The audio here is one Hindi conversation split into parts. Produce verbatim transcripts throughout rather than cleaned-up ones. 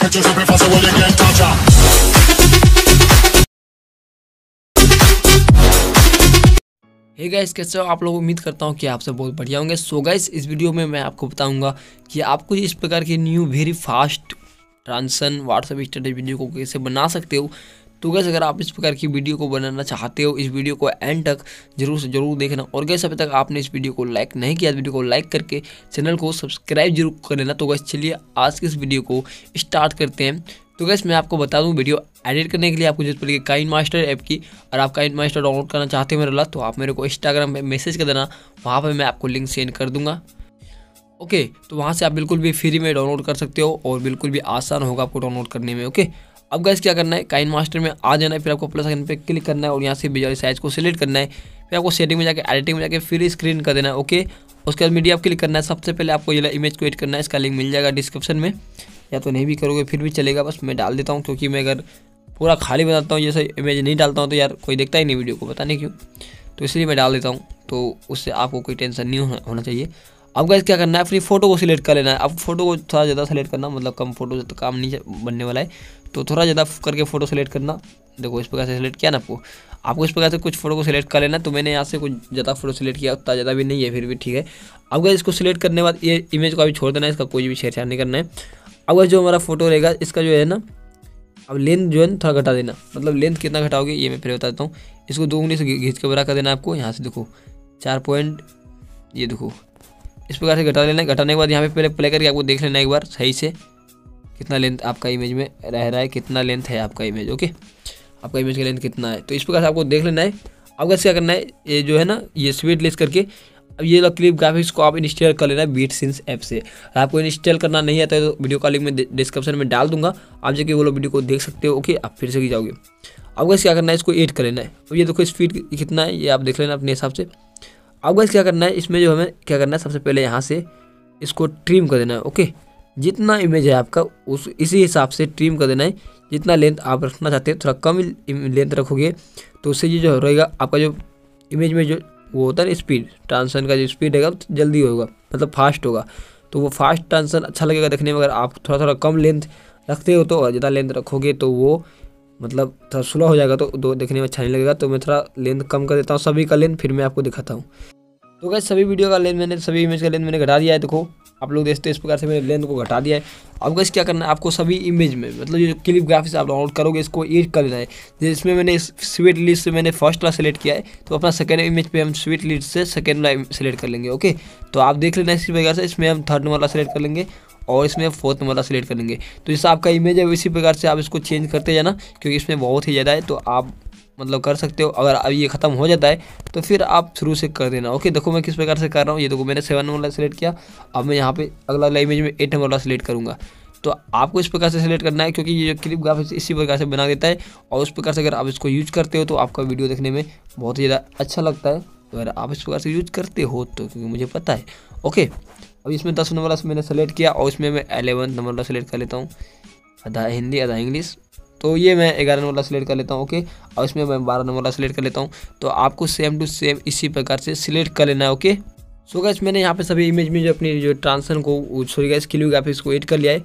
Catch you tripping fast, so well you can't touch her. Hey guys, कैसे हो आप लोग? उम्मीद करता हूँ कि आप सब बहुत बढ़िया होंगे। सो गाइस, इस वीडियो में मैं आपको बताऊंगा कि आपको इस प्रकार की new very fast transition WhatsApp status video को कैसे बना सकते हो। तो गैस, अगर आप इस प्रकार की वीडियो को बनाना चाहते हो, इस वीडियो को एंड तक जरूर से जरूर देखना। और गैस, अभी तक आपने इस वीडियो को लाइक नहीं किया, वीडियो को लाइक करके चैनल को सब्सक्राइब जरूर कर लेना। तो गैस, चलिए आज की इस वीडियो को स्टार्ट करते हैं। तो गैस, मैं आपको बता दूं, वीडियो एडिट करने के लिए आपको जरूरत पड़ेगी काइनमास्टर ऐप की। और आप काइनमास्टर डाउनलोड करना चाहते हो मेरे ला, तो आप मेरे को इंस्टाग्राम पर मैसेज कर देना, वहाँ पर मैं आपको लिंक सेंड कर दूँगा। ओके, तो वहाँ से आप बिल्कुल भी फ्री में डाउनलोड कर सकते हो और बिल्कुल भी आसान होगा आपको डाउनलोड करने में। ओके, अब गैस क्या करना है, काइनमास्टर में आ जाना है, फिर आपको प्लस आइकन पे क्लिक करना है और यहाँ से विजुअलाइज को सिलेक्ट करना है। फिर आपको सेटिंग में जाकर एडिटिंग में जाकर फिर स्क्रीन कर देना है। ओके, उसके बाद मीडिया आप क्लिक करना है। सबसे पहले आपको ये इमेज को एड करना है, इसका लिंक मिल जाएगा डिस्क्रिप्शन में, या तो नहीं भी करोगे फिर भी चलेगा। बस मैं डाल देता हूँ, क्योंकि मैं अगर पूरा खाली बनाता हूँ, जैसे इमेज नहीं डालता हूँ तो यार कोई देखता ही नहीं वीडियो को, पता नहीं क्यों, तो इसलिए मैं डाल देता हूँ। तो उससे आपको कोई टेंशन नहीं होना चाहिए। अब गैस क्या करना है, अपनी फ़ोटो को सिलेक्ट कर लेना है। अब फोटो को थोड़ा ज़्यादा सेलेक्ट करना, मतलब कम फोटो से तो काम नहीं बनने वाला है, तो थोड़ा ज़्यादा करके फ़ोटो सेलेक्ट करना। देखो, इस प्रकार से सेलेक्ट किया ना आपको, आपको इस प्रकार से कुछ फ़ोटो को सिलेक्ट कर लेना। तो मैंने यहाँ से कुछ ज़्यादा फोटो सेलेक्ट किया, उतना ज़्यादा भी नहीं है, फिर भी ठीक है। अब गैस, इसको सिलेक्ट करने के बाद ये इमेज को अभी छोड़ देना है, इसका कोई भी छेड़छाड़ नहीं करना है। अब जो हमारा फोटो रहेगा, इसका जो है ना, अब लेंथ जो है ना थोड़ा घटा देना। मतलब लेंथ कितना घटाओगे ये मैं फिर बता देता हूँ। इसको दो उंगली से घींच के बड़ा कर देना आपको, यहाँ से देखो चार पॉइंट, ये देखो इस प्रकार से घटा लेना है। घटाने के बाद यहाँ पे पहले प्ले करके आपको देख लेना एक बार सही से कितना लेंथ आपका इमेज में रह रहा है, कितना लेंथ है आपका इमेज। ओके, आपका इमेज का लेंथ कितना है, तो इस प्रकार से आपको देख लेना है। अब कैसे क्या करना है, ये जो है ना, ये स्वीट लिस्ट करके अब ये लो क्लिप ग्राफिक्स को आप इंस्टॉल कर लेना है बीट सिंस ऐप से। आपको इंस्टॉल करना नहीं आता है तो वीडियो का लिंक मैं डिस्क्रिप्शन में डाल दूंगा, आप जाके वो लोग वीडियो को देख सकते हो। ओके, आप फिर से जाओगे। अब कैसे क्या करना है, इसको एड कर लेना है। अब ये देखो स्पीड कितना है, ये आप देख लेना अपने हिसाब से। अब गैस क्या करना है, इसमें जो हमें क्या करना है, सबसे पहले यहाँ से इसको ट्रिम कर देना है। ओके, जितना इमेज है आपका उस इसी हिसाब से ट्रिम कर देना है, जितना लेंथ आप रखना चाहते हो। थोड़ा कम लेंथ रखोगे तो उससे ये जो रहेगा आपका जो इमेज में जो वो होता है ना स्पीड, ट्रांजिशन का जो स्पीड रहेगा जल्दी होगा, मतलब फास्ट होगा, तो वो फास्ट ट्रांजिशन अच्छा लगेगा देखने में। अगर आप थोड़ा थोड़ा कम लेंथ रखते हो तो, और ज़्यादा लेंथ रखोगे तो वो मतलब थोड़ा स्लो हो जाएगा, तो दो देखने में अच्छा नहीं लगेगा। तो मैं थोड़ा लेंथ कम कर देता हूँ सभी का लेंथ, फिर मैं आपको दिखाता हूँ। तो गाइस, सभी वीडियो का लेंथ मैंने, सभी इमेज का लेंथ मैंने घटा दिया है। देखो आप लोग देखते हो, इस प्रकार से मैंने लेंथ को घटा दिया है। अब गाइस क्या करना है, आपको सभी इमेज में मतलब जो क्लिप ग्राफिक्स आप डाउनलोड करोगे इसको एड कर लेना है। जिसमें मैंने स्वीट लिस्ट से मैंने फर्स्ट वाला सेलेक्ट किया है, तो अपना सेकेंड इमेज पे हम स्वीट लिस्ट से सेकेंड वाला सेलेक्ट कर लेंगे। ओके, तो आप देख लेना इसी प्रकार से, इसमें हम थर्ड वाला सेलेक्ट कर लेंगे और इसमें फोर्थ नंबर सेलेक्ट कर लेंगे। तो जैसा आपका इमेज है इसी प्रकार से आप इसको चेंज करते जाना, क्योंकि इसमें बहुत ही ज़्यादा है, तो आप मतलब कर सकते हो। अगर अब ये ख़त्म हो जाता है तो फिर आप शुरू से कर देना। ओके, देखो मैं किस प्रकार से कर रहा हूँ, ये देखो मैंने सेवन नंबर सेलेक्ट किया। अब मैं यहाँ पे अगला वाला इमेज में एट नंबर सेलेक्ट करूँगा। तो आपको इस प्रकार से सेलेक्ट करना है, क्योंकि ये जो क्लिप ग्राफिक्स इसी प्रकार से बना देता है। और उस प्रकार से अगर आप इसको यूज करते हो तो आपका वीडियो देखने में बहुत ही ज़्यादा अच्छा लगता है। अगर आप इस प्रकार से यूज करते हो तो, क्योंकि मुझे पता है। ओके, अब इसमें दस नंबर वाला मैंने सेलेक्ट किया और इसमें मैं एलेवन नंबर वाला सेलेक्ट कर लेता हूँ, आधा हिंदी आधा इंग्लिश। तो ये मैं ग्यारह नंबर वाला सेलेक्ट कर लेता हूँ। ओके, और इसमें मैं बारह नंबर वाला सेलेक्ट कर लेता हूँ। तो आपको सेम टू सेम इसी प्रकार से सिलेक्ट कर लेना है। ओके, सो गाइस, मैंने यहाँ पे सभी इमेज में जो अपनी जो ट्रांजिशन को सॉरी गाइस क्लिप ग्राफिक्स को एड कर लिया है।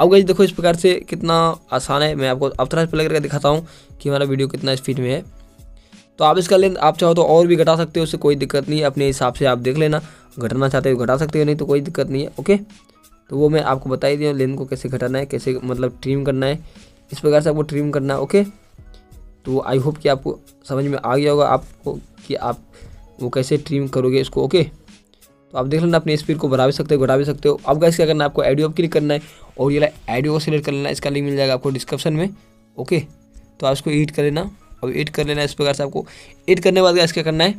अब गाइस देखो इस प्रकार से कितना आसान है। मैं आपको अब थोड़ा प्ले करके दिखाता हूँ कि हमारा वीडियो कितना स्पीड में है। तो आप इसका लेंथ आप चाहो तो और भी घटा सकते हो, उससे कोई दिक्कत नहीं है। अपने हिसाब से आप देख लेना, घटाना चाहते हो घटा सकते हो, नहीं तो कोई दिक्कत नहीं है। ओके, तो वो मैं आपको बता ही दिया, लेंथ को कैसे घटाना है, कैसे मतलब ट्रिम करना है, इस प्रकार से आपको ट्रिम करना है। ओके, तो आई होप कि आपको समझ में आ गया होगा आपको कि आप वो कैसे ट्रिम करोगे इसको। ओके, तो आप देख लेना, अपनी स्पीड को बढ़ा भी सकते हो घटा भी सकते हो। अब गाइस क्या करना है, आपको ऑडियो पर क्लिक करना है और ये ऑडियो को सिलेक्ट कर लेना, इसका लिंक मिल जाएगा आपको डिस्क्रिप्शन में। ओके, तो आप इसको एडिट कर लेना। अब एड कर लेना इस प्रकार से, आपको एड करने के बाद गाइस क्या करना है,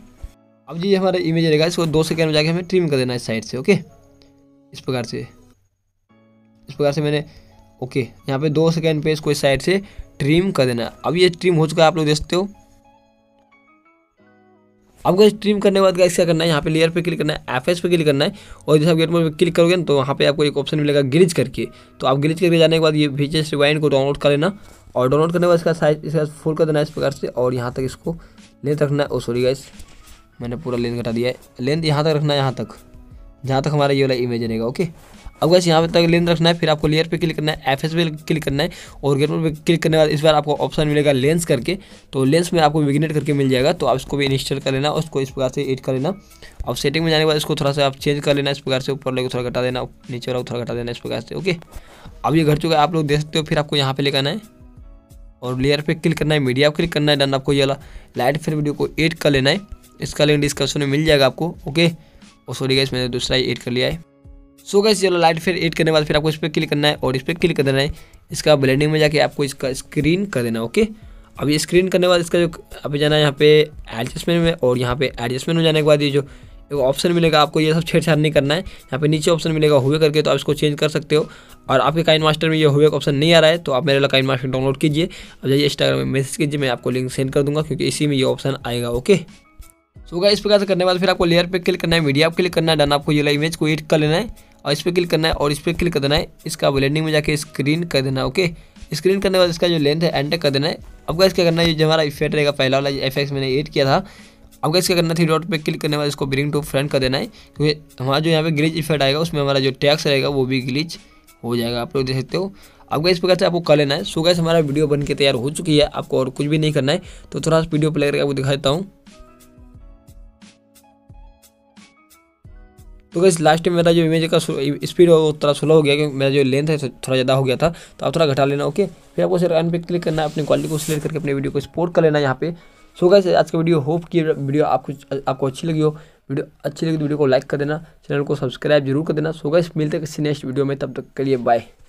अब जी हमारा इमेज रहेगा इसको दो सेकेंड में जाके हमें ट्रिम कर देना है साइड से। ओके, इस प्रकार से इस प्रकार से मैंने ओके यहाँ पे दो सेकेंड पे इसको इस साइड से ट्रिम कर देना है। अब ये ट्रिम हो चुका है, आप लोग देखते हो। अब गाइस ट्रिम करने के बाद गाइस क्या करना है, यहाँ पे लेयर पे क्लिक करना है, एफ एस पे क्लिक करना है और जैसे आप गेट मोड पे क्लिक करोगे ना तो वहाँ पे आपको एक ऑप्शन मिलेगा ग्लिच करके। तो आप ग्लिच करके जाने के बाद ये वीचेस रिवाइंड को डाउनलोड कर लेना और डाउनलोड करने के बाद इसका साइज इसका फुल कर देना है इस प्रकार से और यहाँ तक इसको लेंथ रखना है। ओ सॉरी गाइस, मैंने पूरा लेंथ घटा दिया है, लेंथ यहाँ तक रखना है, यहाँ तक जहाँ तक हमारा ये वाला इमेज रहेगा। ओके, अब वैसे यहाँ पे तक लेंस रखना है, फिर आपको लेयर पे क्लिक करना है, एफ एस पे क्लिक करना है और गेट पर क्लिक करने के बाद इस बार आपको ऑप्शन मिलेगा लेंस करके। तो लेंस में आपको विग्नेट करके मिल जाएगा, तो आप इसको भी इंस्टॉल कर लेना, उसको इस प्रकार से एड कर लेना। अब सेटिंग में जाने के बाद इसको थोड़ा सा आप चेंज कर लेना, इस प्रकार से ऊपर लेकर थोड़ा घटा देना, नीचे वाला थोड़ा घटा देना, इस प्रकार से। ओके, अब ये घट चुका है, आप लोग देख सकते हो। फिर आपको यहाँ पे लेकर आना है और लेयर पे क्लिक करना है, मीडिया पे क्लिक करना है, डन। आपको ये वाला लाइट फिर वीडियो को एड कर लेना है, इसका लिंक डिस्क्रिप्शन में मिल जाएगा आपको। ओके, और सॉरी गाइस मैंने दूसरा ही एड कर लिया है। सो गाइस ये वाला लाइट फिर एड करने के बाद फिर आपको इस पर क्लिक करना है और इस पर क्लिक कर देना है। इसका ब्लेंडिंग में जाके आपको इसका स्क्रीन कर देना। ओके, अब ये स्क्रीन करने के बाद इसका जो अभी जाना है यहाँ पे एडजस्टमेंट में, और यहाँ पे एडजस्टमेंट में जाने के बाद ये जो ऑप्शन मिलेगा आपको, ये सब छेड़छाड़ नहीं करना है। यहाँ पे नीचे ऑप्शन मिलेगा हुए करके, तो आप इसको चेंज कर सकते हो। और आपके काइनमास्टर में ये हुए का ऑप्शन नहीं आ रहा है, तो आप मेरे लिए काइनमास्टर डाउनलोड कीजिए। अब जाइए इंस्टाग्राम में मैसेज कीजिए, मैं आपको लिंक सेंड कर दूंगा, क्योंकि इसी में ये ऑप्शन आएगा। ओके, सो गाइस इस प्रकार से करने के बाद फिर आपको लेयर पे क्लिक करना है, मीडिया पे क्लिक करना है, डन। आपको ये इमेज को एडिट कर लेना है और इस पर क्लिक करना है और इस पर क्लिक कर देना है। इसका ब्लेंडिंग में जाके स्क्रीन कर देना। ओके, स्क्रीन करने के बाद इसका जो लेंथ है एंटर कर देना है। अब गाइस क्या करना है, ये जो हमारा इफेक्ट रहेगा पहला वाला इफेक्ट मैंने एड किया था, अब गाइस क्या करना है, थ्री डॉट पे क्लिक करने के बाद इसको ब्रिंग टू फ्रंट कर देना है, क्योंकि हमारा जो यहाँ पे ग्लिच इफेक्ट आएगा उसमें हमारा जो टैक्स रहेगा वो भी ग्लिच हो जाएगा। आप लोग देख सकते हो। अब गाइस इस प्रकार से आपको कर लेना है। सो गाइस हमारा वीडियो बन के तैयार हो चुकी है, आपको और कुछ भी नहीं करना है। तो थोड़ा सा वीडियो प्ले करके आपको दिखा देता हूँ। तो गाइस लास्ट में मेरा जो इमेज का स्पीड हो थोड़ा स्लो हो गया, क्योंकि मेरा जो लेंथ है थोड़ा ज़्यादा हो गया था, तो आप थोड़ा घटा लेना। ओके, फिर आपको सिर्फ अन पे क्लिक करना है, अपनी क्वालिटी को सिलेक्ट करके अपने वीडियो को एक्सपोर्ट कर लेना यहाँ पे। सो गाइस आज का वीडियो, होप कि वीडियो आपको आपको अच्छी लगी हो। वीडियो अच्छी लगी तो वीडियो को लाइक कर देना, चैनल को सब्सक्राइब जरूर कर देना। सो गाइस मिलते हैं किसी नेक्स्ट वीडियो में, तब तक के लिए बाय।